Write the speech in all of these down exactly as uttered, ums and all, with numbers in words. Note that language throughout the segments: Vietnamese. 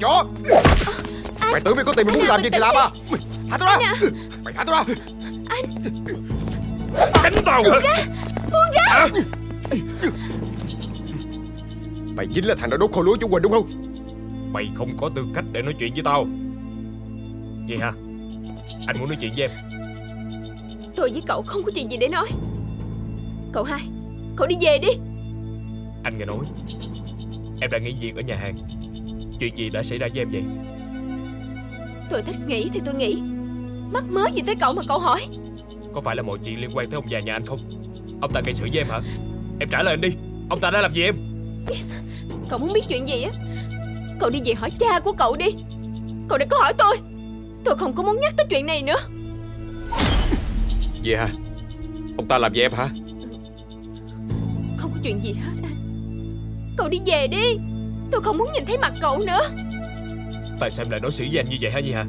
chó. Anh, mày tưởng mày có tiền mày muốn làm gì thì làm à? Thả tao ra. Mày thả tao ra. Anh đánh tao hả? Buông ra. À. Mày chính là thằng đã đốt kho lúa chú Quỳnh đúng không? Mày không có tư cách để nói chuyện với tao. Vậy hả? Anh muốn nói chuyện với em. Tôi với cậu không có chuyện gì để nói. Cậu hai, cậu đi về đi. Anh nghe nói, em đang nghỉ việc ở nhà hàng. Chuyện gì đã xảy ra với em vậy? Tôi thích nghĩ thì tôi nghĩ, mắc mớ gì tới cậu mà cậu hỏi. Có phải là mọi chuyện liên quan tới ông già nhà anh không? Ông ta gây sự với em hả? Em trả lời anh đi. Ông ta đã làm gì em? Cậu muốn biết chuyện gì á, cậu đi về hỏi cha của cậu đi. Cậu đừng có hỏi tôi. Tôi không có muốn nhắc tới chuyện này nữa. Vậy hả? Ông ta làm gì em hả? Không có chuyện gì hết anh. Cậu đi về đi. Tôi không muốn nhìn thấy mặt cậu nữa. Tại sao em lại đối xử với anh như vậy hả Nhi hả?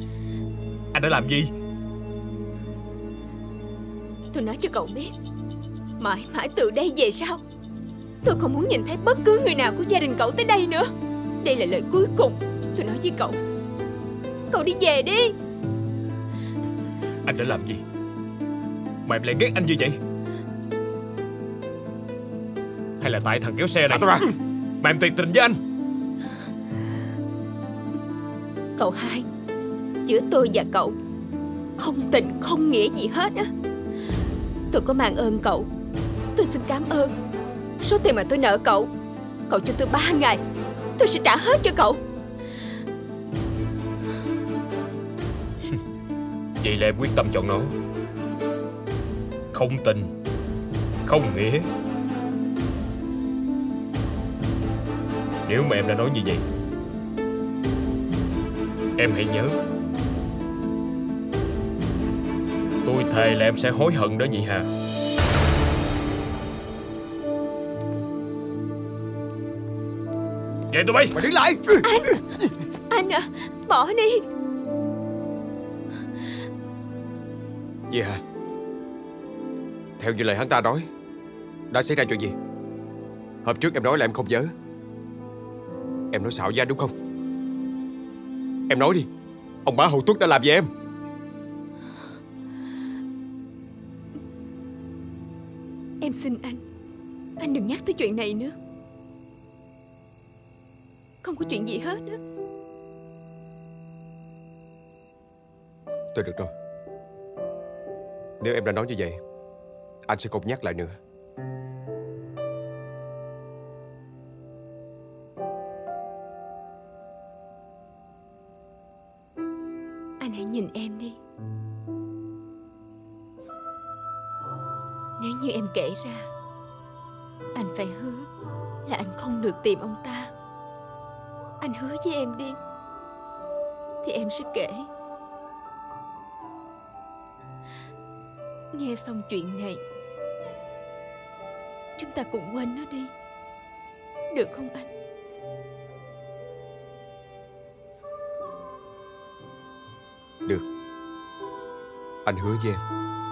Anh đã làm gì? Tôi nói cho cậu biết, mãi mãi từ đây về sau, tôi không muốn nhìn thấy bất cứ người nào của gia đình cậu tới đây nữa. Đây là lời cuối cùng tôi nói với cậu. Cậu đi về đi. Anh đã làm gì mà em lại ghét anh như vậy? Hay là tại thằng kéo xe này ra mà em tuyệt tình với anh? Cậu hai, giữa tôi và cậu không tình không nghĩa gì hết á. Tôi có mang ơn cậu. Tôi xin cảm ơn. Số tiền mà tôi nợ cậu, cậu cho tôi ba ngày, tôi sẽ trả hết cho cậu. Vậy là em quyết tâm chọn nó. Không tình không nghĩa. Nếu mà em đã nói như vậy, em hãy nhớ, tôi thề là em sẽ hối hận đó Nhị Hà. Vậy tụi bay, mày đứng lại. Anh, anh à, bỏ đi. Gì hả? Theo như lời hắn ta nói, đã xảy ra chuyện gì? Hôm trước em nói là em không nhớ. Em nói xạo với anh đúng không? Em nói đi. Ông bá Hậu Tuất đã làm gì em? Em xin anh, anh đừng nhắc tới chuyện này nữa. Không có chuyện gì hết đó. Tôi được rồi. Nếu em đã nói như vậy, anh sẽ không nhắc lại nữa. Anh hãy nhìn em đi. Nếu như em kể ra, anh phải hứa là anh không được tìm ông ta. Anh hứa với em đi, thì em sẽ kể. Nghe xong chuyện này, chúng ta cùng quên nó đi, được không anh? Được. Anh hứa với em.